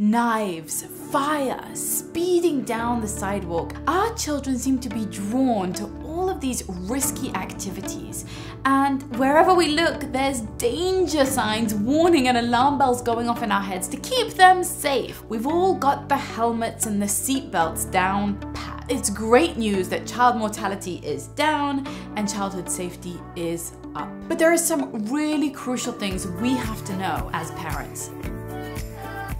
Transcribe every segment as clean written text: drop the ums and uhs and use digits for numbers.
knives, fire, speeding down the sidewalk, our children seem to be drawn to all of these risky activities. And wherever we look, there's danger signs, warning and alarm bells going off in our heads to keep them safe. We've all got the helmets and the seatbelts down pat. It's great news that child mortality is down and childhood safety is up. But there are some really crucial things we have to know as parents.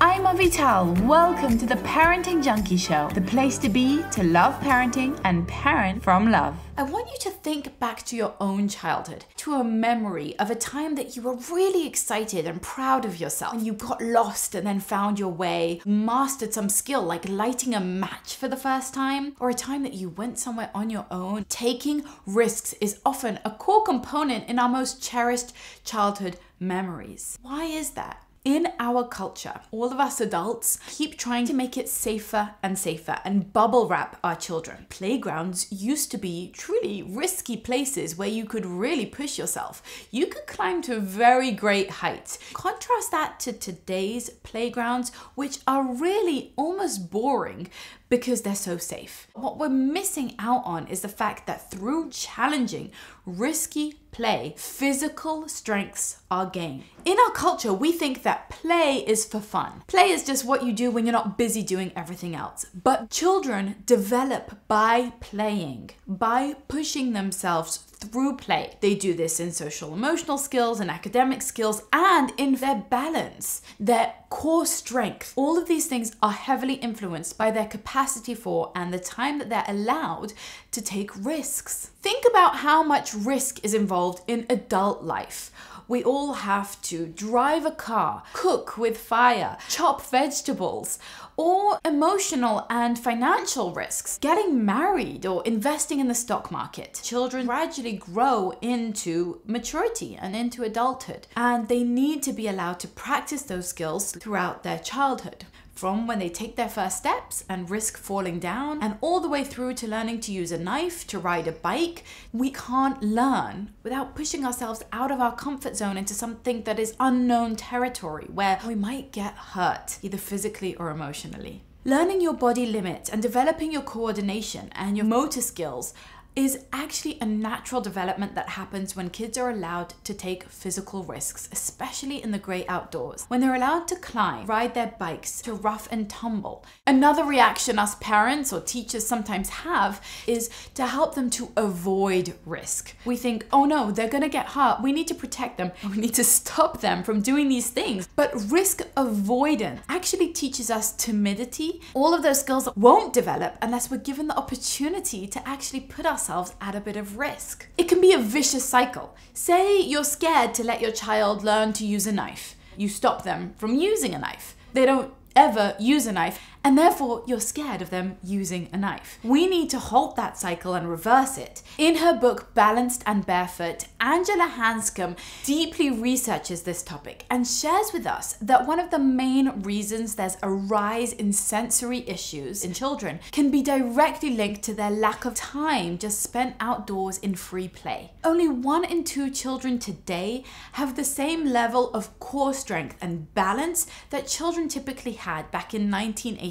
I'm Avital. Welcome to the Parenting Junkie Show, the place to be to love parenting and parent from love. I want you to think back to your own childhood, to a memory of a time that you were really excited and proud of yourself, and you got lost and then found your way, mastered some skill like lighting a match for the first time, or a time that you went somewhere on your own. Taking risks is often a core component in our most cherished childhood memories. Why is that? In our culture, all of us adults keep trying to make it safer and safer and bubble wrap our children. Playgrounds used to be truly risky places where you could really push yourself. You could climb to very great heights. Contrast that to today's playgrounds, which are really almost boring because they're so safe. What we're missing out on is the fact that through challenging, risky play, physical strengths are gained. In our culture, we think that play is for fun. Play is just what you do when you're not busy doing everything else. But children develop by playing, by pushing themselves through play. They do this in social emotional skills and academic skills and in their balance, their core strength. All of these things are heavily influenced by their capacity for and the time that they're allowed to take risks. Think about how much risk is involved in adult life. We all have to drive a car, cook with fire, chop vegetables, or emotional and financial risks, getting married or investing in the stock market. Children gradually grow into maturity and into adulthood, and they need to be allowed to practice those skills throughout their childhood, from when they take their first steps and risk falling down, and all the way through to learning to use a knife, to ride a bike. We can't learn without pushing ourselves out of our comfort zone into something that is unknown territory where we might get hurt, either physically or emotionally. Learning your body limits and developing your coordination and your motor skills is actually a natural development that happens when kids are allowed to take physical risks, especially in the great outdoors. When they're allowed to climb, ride their bikes, to rough and tumble. Another reaction us parents or teachers sometimes have is to help them to avoid risk. We think, oh no, they're gonna get hurt. We need to protect them. We need to stop them from doing these things. But risk avoidance actually teaches us timidity. All of those skills won't develop unless we're given the opportunity to actually put us at a bit of risk. It can be a vicious cycle. Say you're scared to let your child learn to use a knife. You stop them from using a knife. They don't ever use a knife, and therefore you're scared of them using a knife. We need to halt that cycle and reverse it. In her book, Balanced and Barefoot, Angela Hanscom deeply researches this topic and shares with us that one of the main reasons there's a rise in sensory issues in children can be directly linked to their lack of time just spent outdoors in free play. Only 1 in 2 children today have the same level of core strength and balance that children typically had back in 1980.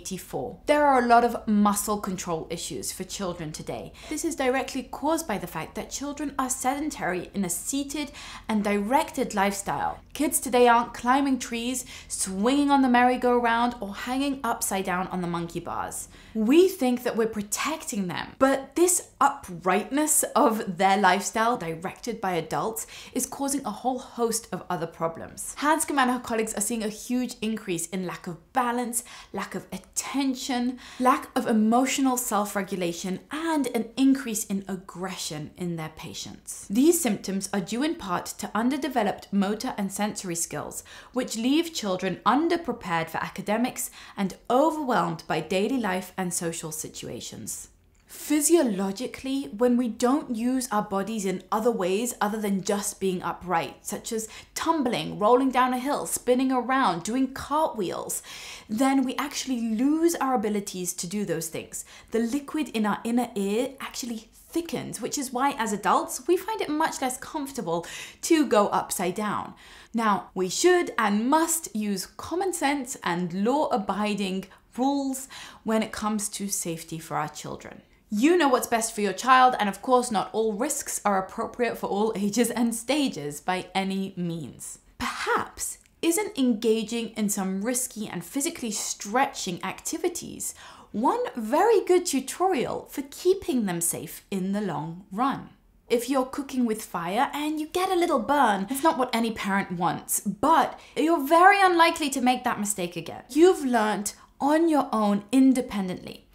There are a lot of muscle control issues for children today. This is directly caused by the fact that children are sedentary in a seated and directed lifestyle. Kids today aren't climbing trees, swinging on the merry-go-round, or hanging upside down on the monkey bars. We think that we're protecting them, but this uprightness of their lifestyle directed by adults is causing a whole host of other problems. Hanscom and her colleagues are seeing a huge increase in lack of balance, lack of attention, lack of emotional self-regulation, and an increase in aggression in their patients. These symptoms are due in part to underdeveloped motor and sensory skills, which leave children underprepared for academics and overwhelmed by daily life and social situations. Physiologically, when we don't use our bodies in other ways other than just being upright, such as tumbling, rolling down a hill, spinning around, doing cartwheels, then we actually lose our abilities to do those things. The liquid in our inner ear actually thickens, which is why as adults we find it much less comfortable to go upside down. Now, we should and must use common sense and law-abiding rules when it comes to safety for our children. You know what's best for your child, and of course not all risks are appropriate for all ages and stages by any means. Perhaps isn't engaging in some risky and physically stretching activities one very good tutorial for keeping them safe in the long run? If you're cooking with fire and you get a little burn, it's not what any parent wants, but you're very unlikely to make that mistake again. You've learned on your own independently.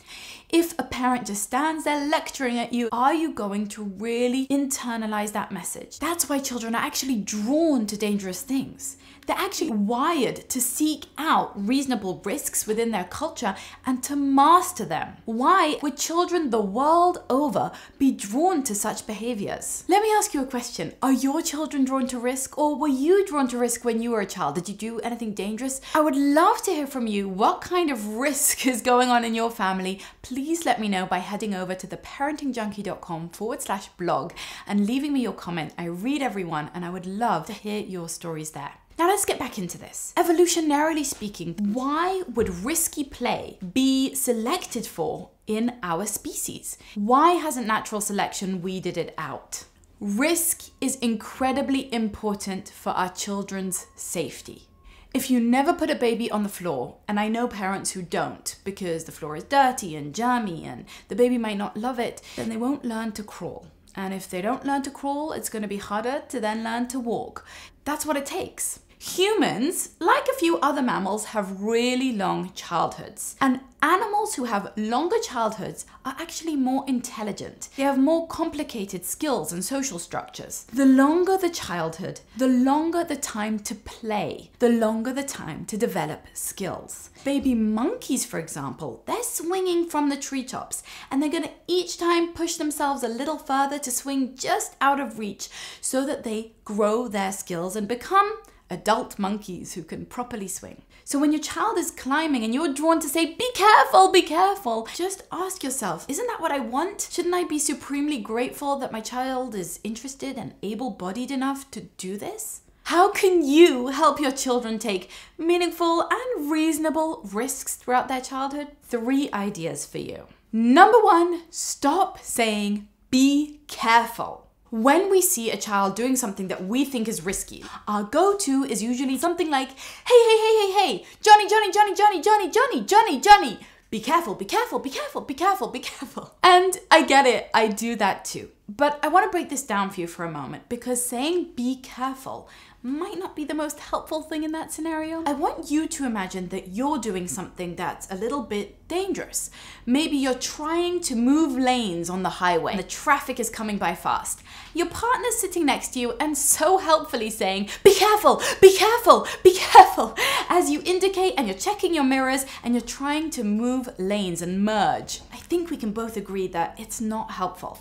If a parent just stands there lecturing at you, are you going to really internalize that message? That's why children are actually drawn to dangerous things. They're actually wired to seek out reasonable risks within their culture and to master them. Why would children the world over be drawn to such behaviors? Let me ask you a question. Are your children drawn to risk, or were you drawn to risk when you were a child? Did you do anything dangerous? I would love to hear from you what kind of risk is going on in your family. Please let me know by heading over to theparentingjunkie.com/blog and leaving me your comment. I read everyone and I would love to hear your stories there. Now let's get back into this. Evolutionarily speaking, why would risky play be selected for in our species? Why hasn't natural selection weeded it out? Risk is incredibly important for our children's safety. If you never put a baby on the floor, and I know parents who don't because the floor is dirty and germy and the baby might not love it, then they won't learn to crawl. And if they don't learn to crawl, it's going to be harder to then learn to walk. That's what it takes. Humans, like a few other mammals, have really long childhoods. And animals who have longer childhoods are actually more intelligent. They have more complicated skills and social structures. The longer the childhood, the longer the time to play, the longer the time to develop skills. Baby monkeys, for example, they're swinging from the treetops, and they're going to each time push themselves a little further to swing just out of reach so that they grow their skills and become adult monkeys who can properly swing. So when your child is climbing and you're drawn to say, be careful, be careful, just ask yourself, isn't that what I want? Shouldn't I be supremely grateful that my child is interested and able-bodied enough to do this? How can you help your children take meaningful and reasonable risks throughout their childhood? 3 ideas for you. Number 1, stop saying, be careful. When we see a child doing something that we think is risky, our go-to is usually something like, hey, hey, hey, hey, hey, Johnny, Johnny, Johnny, Johnny, Johnny, Johnny, Johnny, Johnny, be careful, be careful, be careful, be careful, be careful. And I get it, I do that too. But I want to break this down for you for a moment, because saying be careful might not be the most helpful thing in that scenario. I want you to imagine that you're doing something that's a little bit dangerous. Maybe you're trying to move lanes on the highway and the traffic is coming by fast. Your partner's sitting next to you and so helpfully saying, be careful, be careful, be careful, as you indicate and you're checking your mirrors and you're trying to move lanes and merge. I think we can both agree that it's not helpful.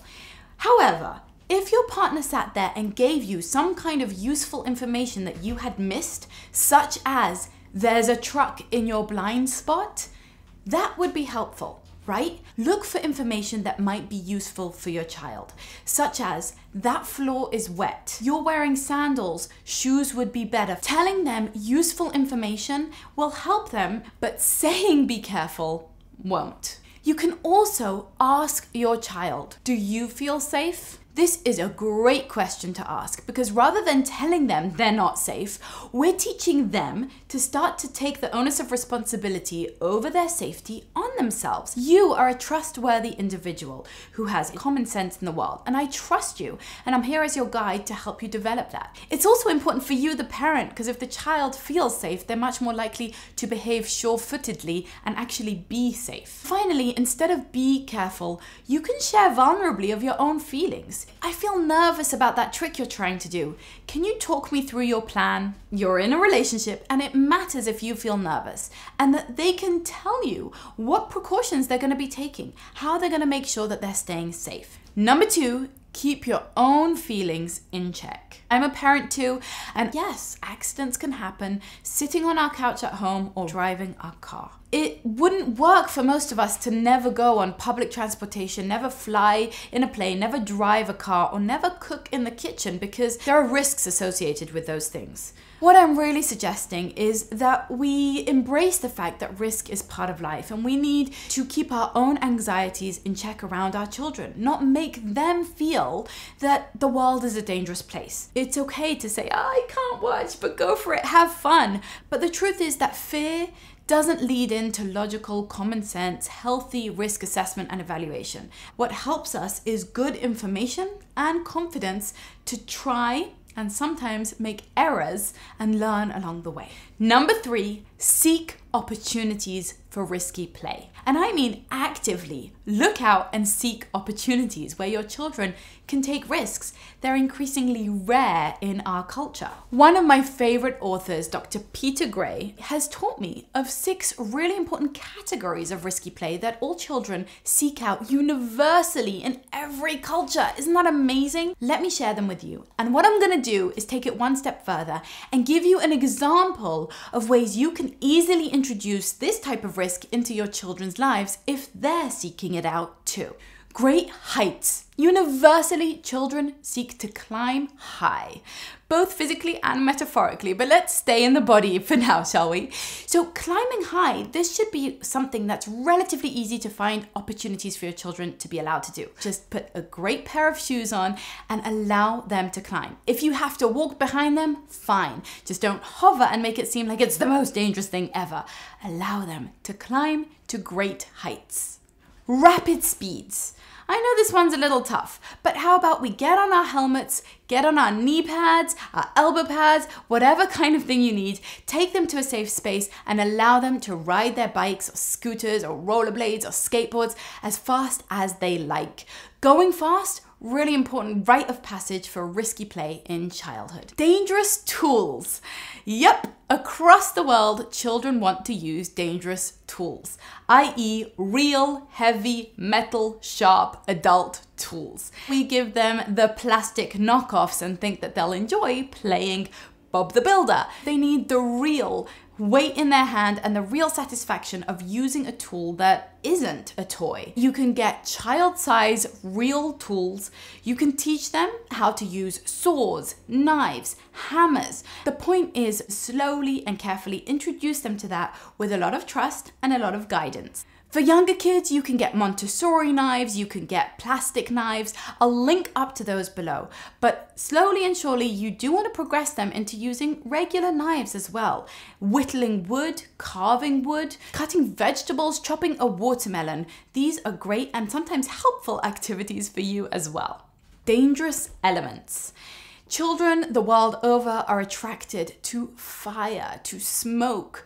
However, if your partner sat there and gave you some kind of useful information that you had missed, such as there's a truck in your blind spot, that would be helpful, right? Look for information that might be useful for your child, such as that floor is wet, you're wearing sandals, shoes would be better. Telling them useful information will help them, but saying be careful won't. You can also ask your child, do you feel safe? This is a great question to ask, because rather than telling them they're not safe, we're teaching them to start to take the onus of responsibility over their safety on themselves. You are a trustworthy individual who has common sense in the world, and I trust you, and I'm here as your guide to help you develop that. It's also important for you, the parent, because if the child feels safe, they're much more likely to behave sure-footedly and actually be safe. Finally, instead of be careful, you can share vulnerably of your own feelings. I feel nervous about that trick you're trying to do. Can you talk me through your plan? You're in a relationship and it matters if you feel nervous, and that they can tell you what precautions they're going to be taking, how they're going to make sure that they're staying safe. Number 2, Keep your own feelings in check. I'm a parent too, and yes, accidents can happen sitting on our couch at home or driving our car. It wouldn't work for most of us to never go on public transportation, never fly in a plane, never drive a car, or never cook in the kitchen because there are risks associated with those things. What I'm really suggesting is that we embrace the fact that risk is part of life and we need to keep our own anxieties in check around our children, not make them feel that the world is a dangerous place. It's okay to say, "I can't watch, but go for it, have fun." But the truth is that fear doesn't lead into logical, common sense, healthy risk assessment and evaluation. What helps us is good information and confidence to try and sometimes make errors and learn along the way. Number three, seek opportunities for risky play. And I mean actively look out and seek opportunities where your children can take risks. They're increasingly rare in our culture. One of my favorite authors, Dr. Peter Gray, has taught me of 6 really important categories of risky play that all children seek out universally in every culture. Isn't that amazing? Let me share them with you. And what I'm gonna do is take it one step further and give you an example of ways you can easily introduce this type of risk into your children's lives if they're seeking it out too. Great heights. Universally, children seek to climb high, both physically and metaphorically, but let's stay in the body for now, shall we? So climbing high, this should be something that's relatively easy to find opportunities for your children to be allowed to do. Just put a great pair of shoes on and allow them to climb. If you have to walk behind them, fine. Just don't hover and make it seem like it's the most dangerous thing ever. Allow them to climb to great heights. Rapid speeds. I know this one's a little tough, but how about we get on our helmets, get on our knee pads, our elbow pads, whatever kind of thing you need, take them to a safe space and allow them to ride their bikes or scooters or rollerblades or skateboards as fast as they like. Going fast, really important rite of passage for risky play in childhood. Dangerous tools. Yep, across the world, children want to use dangerous tools, i.e. real, heavy, metal, sharp, adult tools. We give them the plastic knockoffs and think that they'll enjoy playing Bob the Builder. They need the real weight in their hand and the real satisfaction of using a tool that isn't a toy. You can get child-size real tools. You can teach them how to use saws, knives, hammers. The point is slowly and carefully introduce them to that with a lot of trust and a lot of guidance. For younger kids, you can get Montessori knives, you can get plastic knives. I'll link up to those below. But slowly and surely, you do want to progress them into using regular knives as well. Whittling wood, carving wood, cutting vegetables, chopping a watermelon. These are great and sometimes helpful activities for you as well. Dangerous elements. Children the world over are attracted to fire, to smoke,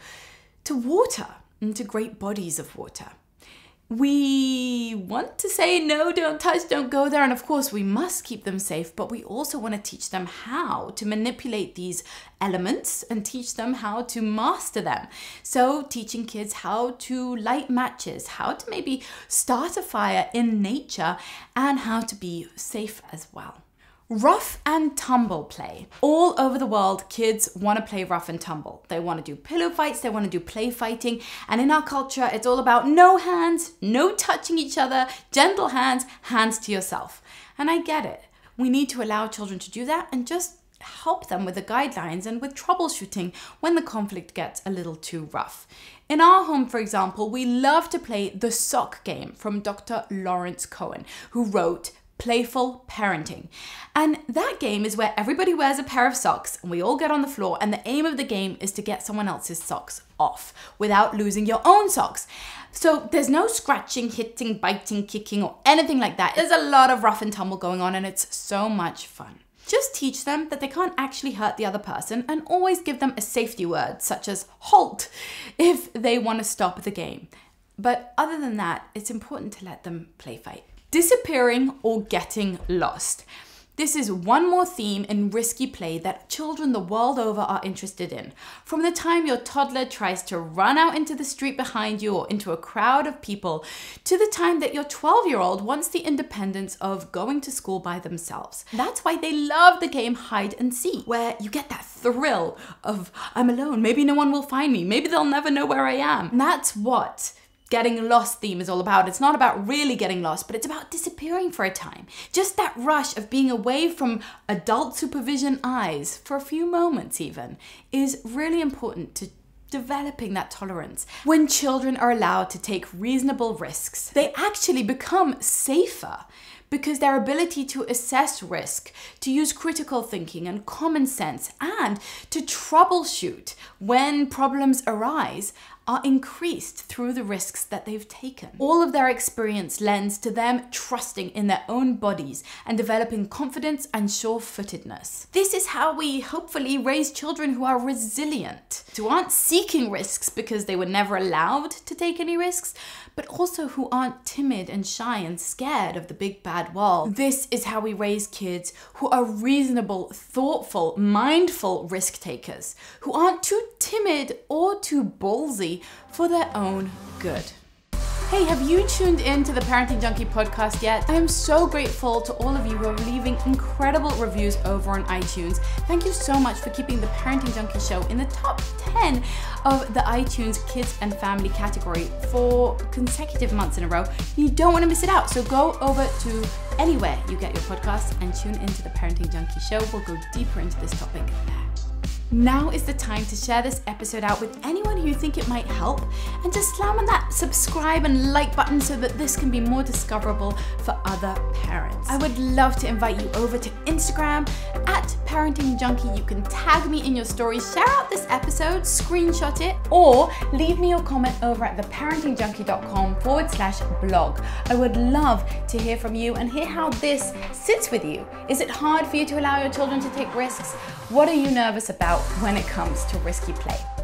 to water, into great bodies of water. We want to say, no, don't touch, don't go there. And of course we must keep them safe, but we also want to teach them how to manipulate these elements and teach them how to master them. So teaching kids how to light matches, how to maybe start a fire in nature, and how to be safe as well. Rough and tumble play. All over the world, kids want to play rough and tumble. They want to do pillow fights, they want to do play fighting, and in our culture, it's all about no hands, no touching each other, gentle hands, hands to yourself. And I get it. We need to allow children to do that and just help them with the guidelines and with troubleshooting when the conflict gets a little too rough. In our home, for example, we love to play the sock game from Dr. Lawrence Cohen, who wrote Playful Parenting. And that game is where everybody wears a pair of socks and we all get on the floor, and the aim of the game is to get someone else's socks off without losing your own socks. So there's no scratching, hitting, biting, kicking, or anything like that. There's a lot of rough and tumble going on and it's so much fun. Just teach them that they can't actually hurt the other person and always give them a safety word such as halt if they want to stop the game. But other than that, it's important to let them play fight. Disappearing or getting lost. This is one more theme in risky play that children the world over are interested in. From the time your toddler tries to run out into the street behind you or into a crowd of people, to the time that your 12-year-old wants the independence of going to school by themselves. That's why they love the game hide and seek, where you get that thrill of, I'm alone, maybe no one will find me, maybe they'll never know where I am. And that's what getting lost theme is all about. It's not about really getting lost, but it's about disappearing for a time. Just that rush of being away from adult supervision eyes for a few moments even is really important to developing that tolerance. When children are allowed to take reasonable risks, they actually become safer, because their ability to assess risk, to use critical thinking and common sense, and to troubleshoot when problems arise are increased through the risks that they've taken. All of their experience lends to them trusting in their own bodies and developing confidence and sure-footedness. This is how we hopefully raise children who are resilient, who aren't seeking risks because they were never allowed to take any risks, but also who aren't timid and shy and scared of the big bad world. This is how we raise kids who are reasonable, thoughtful, mindful risk takers, who aren't too timid or too ballsy for their own good. Hey, have you tuned in to the Parenting Junkie podcast yet? I am so grateful to all of you who are leaving incredible reviews over on iTunes. Thank you so much for keeping the Parenting Junkie show in the top 10 of the iTunes kids and family category for consecutive months in a row. You don't want to miss it out, so go over to anywhere you get your podcasts and tune into the Parenting Junkie show. We'll go deeper into this topic there. Now is the time to share this episode out with anyone who you think it might help, and just slam on that subscribe and like button so that this can be more discoverable for other parents. I would love to invite you over to Instagram @ParentingJunkie. You can tag me in your stories, share out this episode, screenshot it, or leave me your comment over at theparentingjunkie.com/blog. I would love to hear from you and hear how this sits with you. Is it hard for you to allow your children to take risks? What are you nervous about when it comes to risky play?